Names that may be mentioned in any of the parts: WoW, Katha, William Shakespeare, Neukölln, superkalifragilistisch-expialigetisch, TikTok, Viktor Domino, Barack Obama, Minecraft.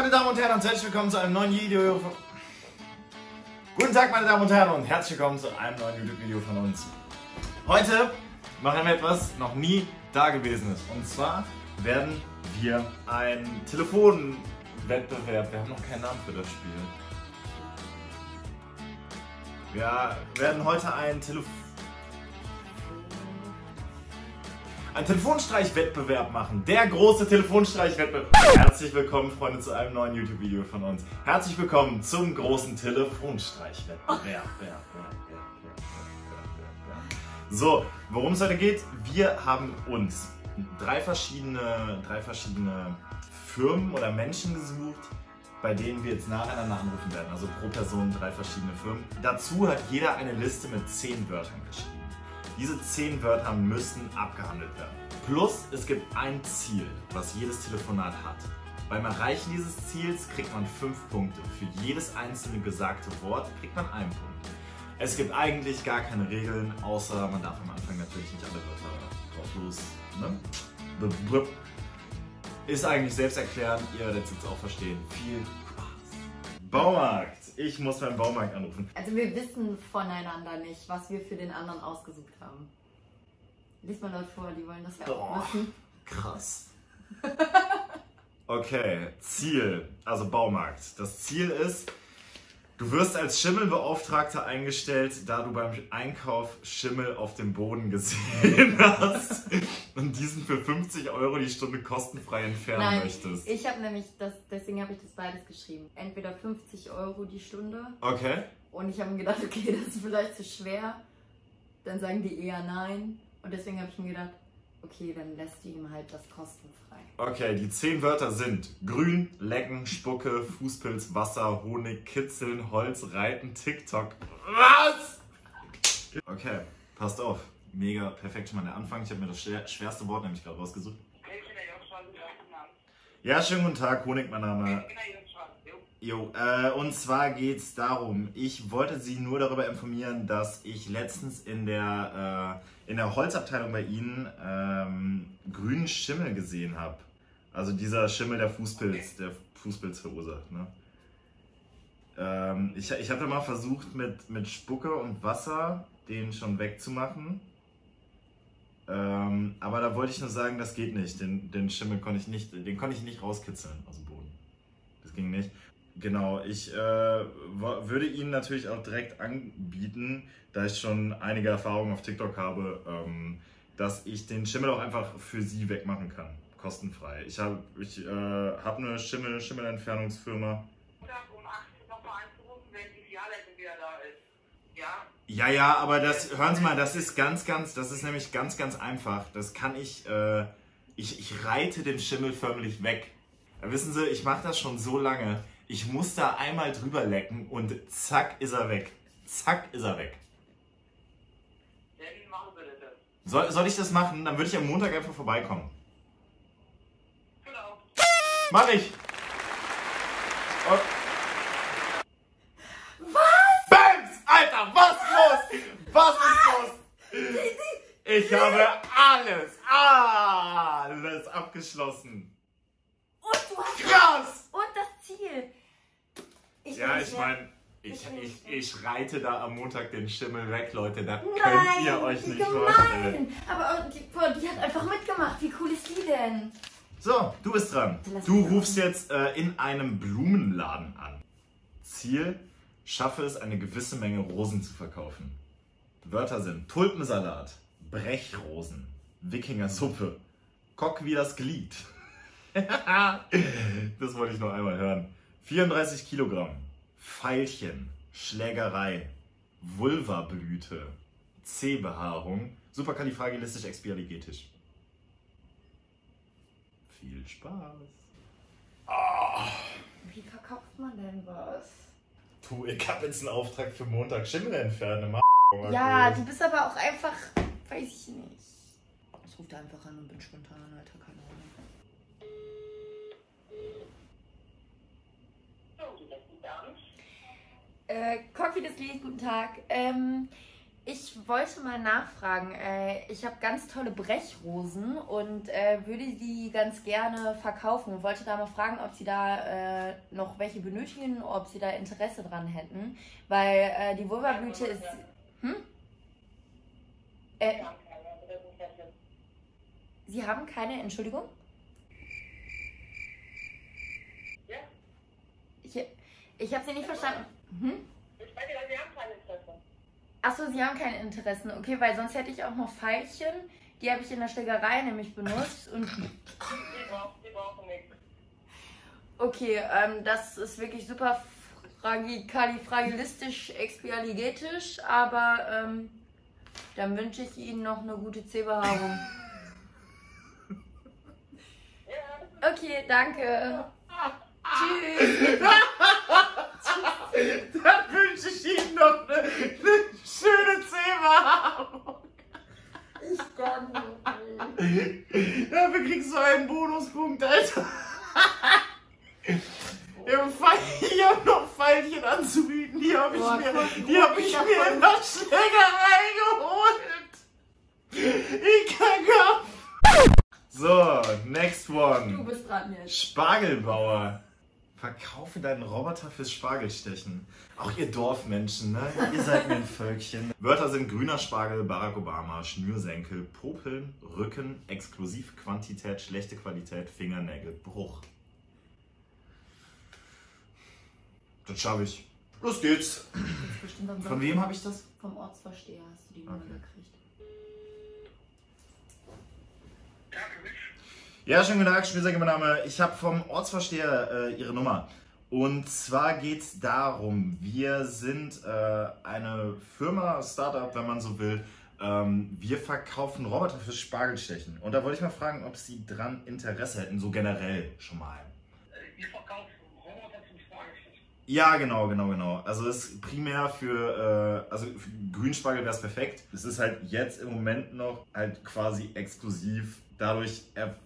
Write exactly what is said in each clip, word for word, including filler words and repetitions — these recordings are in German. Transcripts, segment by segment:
meine Damen und Herren und herzlich willkommen zu einem neuen Video von... Guten Tag meine Damen und Herren und herzlich willkommen zu einem neuen YouTube-Video von uns. Heute machen wir etwas noch nie dagewesenes. Und zwar werden wir einen Telefonwettbewerb, wir haben noch keinen Namen für das Spiel. Wir werden heute einen Telefon... Ein Telefonstreichwettbewerb machen. Der große Telefonstreichwettbewerb. Herzlich willkommen, Freunde, zu einem neuen YouTube-Video von uns. Herzlich willkommen zum großen Telefonstreichwettbewerb. So, worum es heute geht, wir haben uns drei verschiedene, drei verschiedene Firmen oder Menschen gesucht, bei denen wir jetzt nacheinander anrufen werden. Also pro Person drei verschiedene Firmen. Dazu hat jeder eine Liste mit zehn Wörtern geschrieben. Diese zehn Wörter müssen abgehandelt werden. Plus, es gibt ein Ziel, was jedes Telefonat hat. Beim Erreichen dieses Ziels kriegt man fünf Punkte. Für jedes einzelne gesagte Wort kriegt man einen Punkt. Es gibt eigentlich gar keine Regeln, außer man darf am Anfang natürlich nicht alle Wörter drauf los. Ne? Ist eigentlich selbsterklärend, ihr werdet es jetzt auch verstehen. Viel Spaß. Baumarkt. Ich muss beim Baumarkt anrufen. Also wir wissen voneinander nicht, was wir für den anderen ausgesucht haben. Lies mal laut vor, die wollen das ja auch wissen. Krass. Okay, Ziel, also Baumarkt. Das Ziel ist, du wirst als Schimmelbeauftragter eingestellt, da du beim Einkauf Schimmel auf dem Boden gesehen hast und diesen für fünfzig Euro die Stunde kostenfrei entfernen Nein, möchtest. Ich habe nämlich, das, deswegen habe ich das beides geschrieben. Entweder fünfzig Euro die Stunde. Okay. Und ich habe mir gedacht, okay, das ist vielleicht zu schwer. Dann sagen die eher nein. Und deswegen habe ich mir gedacht, okay, dann lässt du ihm halt das kostenfrei. Okay, die zehn Wörter sind grün, lecken, Spucke, Fußpilz, Wasser, Honig, kitzeln, Holz, reiten, TikTok. Was? Okay, passt auf. Mega perfekt schon mal der Anfang. Ich habe mir das schwerste Wort nämlich gerade rausgesucht. Ja, schönen guten Tag, Honig, mein Name. Jo, äh, und zwar geht es darum, ich wollte Sie nur darüber informieren, dass ich letztens in der, äh, in der Holzabteilung bei Ihnen ähm, grünen Schimmel gesehen habe. Also dieser Schimmel, der Fußpilz, der Fußpilz verursacht. Ne? Ähm, ich ich habe mal versucht, mit, mit Spucke und Wasser den schon wegzumachen. Ähm, aber da wollte ich nur sagen, das geht nicht. Den, den Schimmel konnte ich nicht, den konnte ich nicht rauskitzeln aus dem Boden. Das ging nicht. Genau, ich äh, würde Ihnen natürlich auch direkt anbieten, da ich schon einige Erfahrungen auf TikTok habe, ähm, dass ich den Schimmel auch einfach für Sie wegmachen kann, kostenfrei. Ich habe ich, äh, hab eine Schimmel, Schimmelentfernungsfirma. Ja, ja, aber das, hören Sie mal, das ist ganz, ganz, das ist nämlich ganz, ganz einfach. Das kann ich, äh, ich, ich reite den Schimmel förmlich weg. Ja, wissen Sie, ich mache das schon so lange. Ich muss da einmal drüber lecken und zack ist er weg. Zack ist er weg. Dann machen wir das. Soll, soll ich das machen? Dann würde ich am Montag einfach vorbeikommen. Genau. Mach ich! Oh. Was? Bams! Alter, was ist los? Was ist los? Ich habe alles, alles abgeschlossen. Und du hast krass! Und das Ziel. Ich ja, ich meine, ich, ich, ich reite da am Montag den Schimmel weg, Leute. Da nein, könnt ihr euch nicht vorstellen. Aber die, boah, die hat einfach mitgemacht. Wie cool ist die denn? So, du bist dran. Du rufst jetzt äh, in einem Blumenladen an. Ziel, schaffe es, eine gewisse Menge Rosen zu verkaufen. Wörter sind Tulpensalat, Brechrosen, Wikingersuppe, Kock wie das Glied. Das wollte ich noch einmal hören. vierunddreißig Kilogramm, Veilchen, Schlägerei, Vulvablüte, C-Behaarung, superkalifragilistisch-expialigetisch. Viel Spaß. Oh. Wie verkauft man denn was? Du, ich hab jetzt einen Auftrag für Montag Schimmel entfernen. Ja, du bist aber auch einfach, weiß ich nicht. Ich rufe einfach an und bin spontan, Alter, keine Ahnung. Äh, Cockpit, das Lied, guten Tag. Ähm, Ich wollte mal nachfragen, ich habe ganz tolle Brechrosen und würde die ganz gerne verkaufen und wollte da mal fragen, ob Sie da noch welche benötigen, ob Sie da Interesse dran hätten, weil die Vulvablüte ist... Hm? Äh, Sie haben keine, Entschuldigung? Ich, ich habe Sie nicht verstanden. Hm? Ich meine, Sie haben keine Interesse. Achso, Sie haben keine Interessen. Okay, weil sonst hätte ich auch noch Veilchen. Die habe ich in der Schlägerei nämlich benutzt. Und die, brauchen, die brauchen nichts. Okay, ähm, das ist wirklich super fragilistisch, expialigetisch. Aber ähm, dann wünsche ich Ihnen noch eine gute Zehbehaarung. Okay, danke. Tschüss. Dann wünsche ich Ihnen noch eine, eine schöne Zehbehaarung. Ich kann nicht. Dafür kriegst du einen Bonuspunkt, Alter. Ich habe noch Pfeilchen anzubieten, die habe ich mir, die hab ich mir in der Schlägerei geholt. Ich kann gar nicht. So, next one. Du bist dran jetzt. Spargelbauer. Verkaufe deinen Roboter fürs Spargelstechen. Auch ihr Dorfmenschen, ne? Ihr seid mir ein Völkchen. Wörter sind grüner Spargel, Barack Obama, Schnürsenkel, Popeln, Rücken, Exklusivquantität, schlechte Qualität, Fingernägel, Bruch. Das schaffe ich. Los geht's. Von wem habe ich das? Vom Ortsvorsteher hast du die Nummer gekriegt. Ja, schönen guten Tag, Spielsäcke, mein Name. Ich habe vom Ortsvorsteher äh, Ihre Nummer. Und zwar geht es darum, wir sind äh, eine Firma, Startup, wenn man so will. Ähm, wir verkaufen Roboter fürs Spargelstechen. Und da wollte ich mal fragen, ob Sie dran Interesse hätten, so generell schon mal. Ihr verkauft Roboter zum Spargelstechen? Ja, genau, genau, genau. Also das ist primär für, äh, also für Grünspargel wäre es perfekt. Es ist halt jetzt im Moment noch halt quasi exklusiv. Dadurch erfolgt.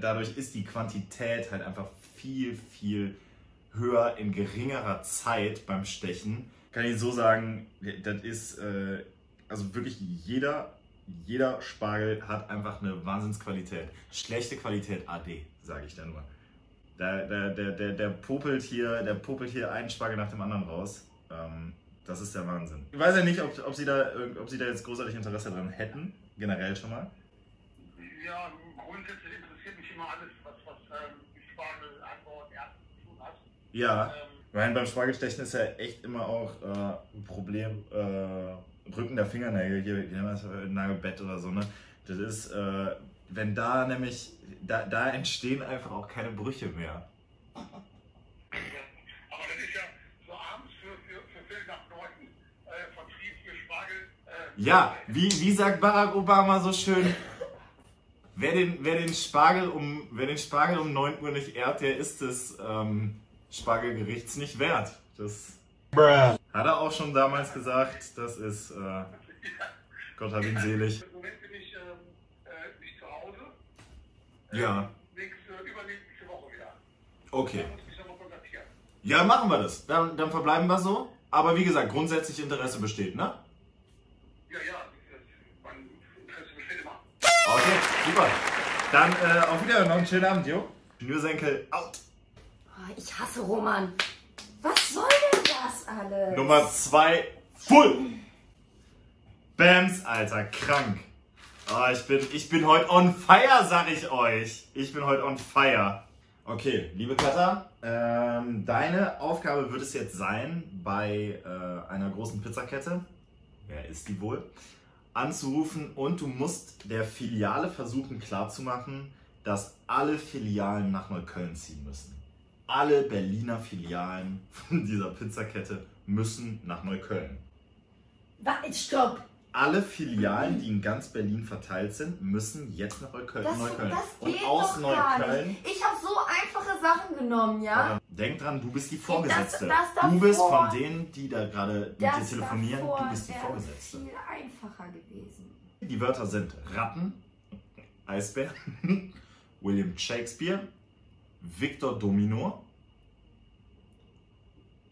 Dadurch ist die Quantität halt einfach viel, viel höher in geringerer Zeit beim Stechen. Kann ich so sagen, das ist, äh, also wirklich jeder, jeder Spargel hat einfach eine Wahnsinnsqualität. Schlechte Qualität A D, sage ich da nur. Der, der, der, der, der, popelt hier, der popelt hier einen Spargel nach dem anderen raus. Ähm, das ist der Wahnsinn. Ich weiß ja nicht, ob, ob, Sie da, ob Sie da jetzt großartig Interesse dran hätten, generell schon mal. Ja, grundsätzlich interessiert mich immer alles, was, was ähm, mit Spargelanbau und Ernten zu tun hat. Ja, ähm, ich meine, beim Spargelstechen ist ja echt immer auch äh, ein Problem, äh, Rücken der Fingernägel, hier, wie nennt man das, Nagelbett oder so, ne? Das ist, äh, wenn da nämlich, da, da entstehen einfach auch keine Brüche mehr. Ja, aber das ist ja so abends für, für, für Viertel nach neun, äh, Vertrieb für Spargel. Äh, ja, wie, wie sagt Barack Obama so schön? Wer den, wer, den Spargel um, wer den Spargel um neun Uhr nicht ehrt, der ist des ähm, Spargelgerichts nicht wert. Das Bruh. Hat er auch schon damals gesagt. Das ist, äh, ja. Gott hab ihn selig. Im Moment bin ich ähm, äh, nicht zu Hause. Äh, ja. Nächste, übernächste Woche wieder. Okay. Muss ich nochmal kontaktieren. Ja, machen wir das. Dann, dann verbleiben wir so. Aber wie gesagt, grundsätzlich Interesse besteht, ne? Ja, ja. Okay, super. Dann äh, auf Wiedersehen, noch einen schönen Abend, jo. Schnürsenkel out. Oh, ich hasse Roman. Was soll denn das alles? Nummer zwei, full. Bams, Alter, krank. Oh, ich bin, ich bin heute on fire, sag ich euch. Ich bin heute on fire. Okay, liebe Katha, ähm, deine Aufgabe wird es jetzt sein, bei äh, einer großen Pizzakette, wer ist die wohl, anzurufen und du musst der Filiale versuchen klarzumachen, dass alle Filialen nach Neukölln ziehen müssen. Alle Berliner Filialen von dieser Pizzakette müssen nach Neukölln. Warte, stopp! Alle Filialen, die in ganz Berlin verteilt sind, müssen jetzt nach Neukölln. Das, Neukölln. Das geht und aus doch Neukölln. Nicht. Ich habe so einfache Sachen genommen, ja? Denk dran, du bist die Vorgesetzte. Das, das du bist vor. Von denen, die da gerade mit dir telefonieren, davor, du bist die Vorgesetzte. Das ist viel einfacher gewesen. Die Wörter sind Ratten, Eisbär, William Shakespeare, Viktor Domino,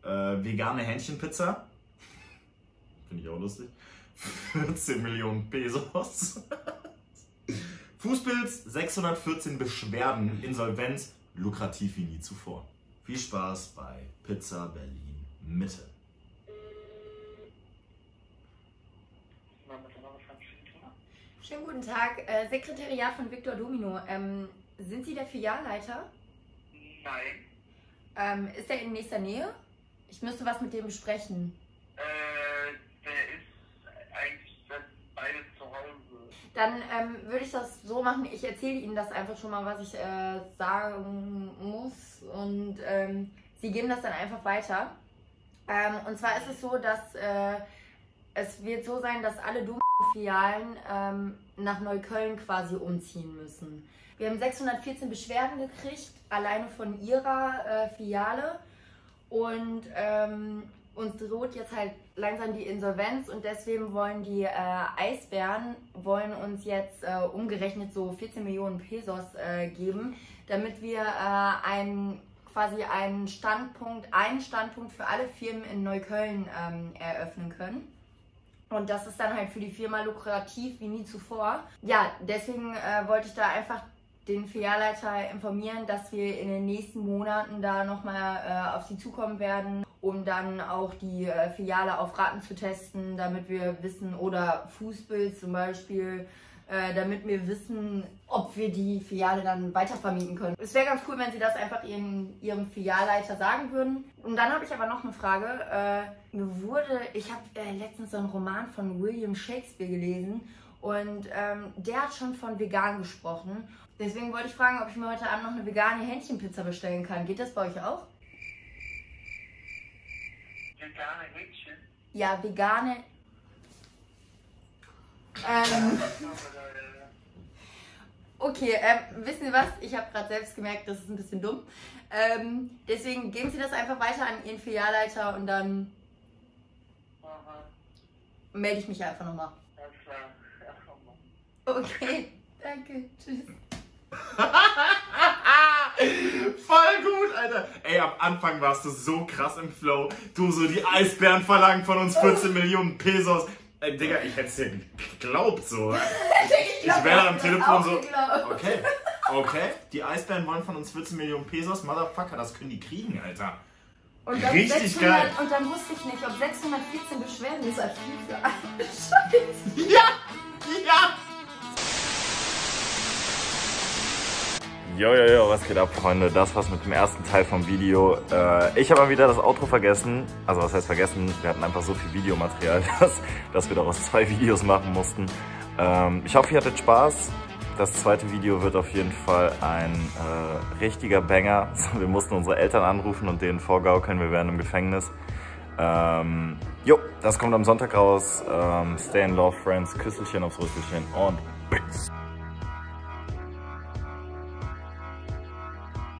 äh, vegane Hähnchenpizza, finde ich auch lustig. vierzehn Millionen Pesos. Fußpilz, sechshundertvierzehn Beschwerden, Insolvenz, lukrativ wie nie zuvor. Viel Spaß bei Pizza Berlin Mitte. Schönen guten Tag, äh, Sekretariat von Viktor Domino. Ähm, sind Sie der Filialleiter? Nein. Ähm, ist er in nächster Nähe? Ich müsste was mit dem besprechen. Äh, der ist eigentlich beides zu Hause. Dann ähm, würde ich das so machen, ich erzähle Ihnen das einfach schon mal, was ich äh, sagen muss. Und ähm, Sie geben das dann einfach weiter. Ähm, und zwar ist es so, dass äh, es wird so sein, dass alle Domino Filialen ähm, nach Neukölln quasi umziehen müssen. Wir haben sechshundertvierzehn Beschwerden gekriegt, alleine von ihrer äh, Filiale, und ähm, uns droht jetzt halt langsam die Insolvenz, und deswegen wollen die äh, Eisbären wollen uns jetzt äh, umgerechnet so vierzehn Millionen Pesos äh, geben, damit wir äh, einen, quasi einen Standpunkt, einen Standpunkt für alle Firmen in Neukölln ähm, eröffnen können. Und das ist dann halt für die Firma lukrativ wie nie zuvor. Ja, deswegen äh, wollte ich da einfach den Filialleiter informieren, dass wir in den nächsten Monaten da nochmal äh, auf sie zukommen werden, um dann auch die äh, Filiale auf Raten zu testen, damit wir wissen, oder Fußpilz zum Beispiel, äh, damit wir wissen, ob wir die Filiale dann weiter vermieten können. Es wäre ganz cool, wenn Sie das einfach ihren, Ihrem Filialleiter sagen würden. Und dann habe ich aber noch eine Frage. Äh, mir wurde, ich habe äh, letztens so einen Roman von William Shakespeare gelesen, und ähm, der hat schon von vegan gesprochen. Deswegen wollte ich fragen, ob ich mir heute Abend noch eine vegane Hähnchenpizza bestellen kann. Geht das bei euch auch? Vegane Hähnchen? Ja, vegane... Ähm... Okay, ähm, wissen Sie was? Ich habe gerade selbst gemerkt, das ist ein bisschen dumm. Ähm, deswegen geben Sie das einfach weiter an Ihren Filialleiter, und dann melde ich mich einfach nochmal. Ja, klar. Okay, danke, tschüss. Voll gut, Alter. Ey, am Anfang warst du so krass im Flow. Du so, die Eisbären verlangen von uns vierzehn Millionen Pesos. Ey, Digga, ich hätte es dir geglaubt, so. Ich, ich wäre am Telefon so, geglaubt. okay, okay, die Eisbären wollen von uns vierzehn Millionen Pesos. Motherfucker, das können die kriegen, Alter. Und dann richtig sechshundert, geil. Und dann wusste ich nicht, ob sechshundertvierzehn Beschwerden ist. Scheiße. Ja, ja. Jojojo, jo, jo, was geht ab, Freunde? Das war's mit dem ersten Teil vom Video. Äh, ich habe mal wieder das Outro vergessen. Also was heißt vergessen? Wir hatten einfach so viel Videomaterial, dass, dass wir daraus zwei Videos machen mussten. Ähm, ich hoffe, ihr hattet Spaß. Das zweite Video wird auf jeden Fall ein äh, richtiger Banger. Wir mussten unsere Eltern anrufen und denen vorgaukeln, wir wären im Gefängnis. Ähm, jo, das kommt am Sonntag raus. Ähm, stay in love, Friends. Küsselchen aufs Rüsselchen und Peace.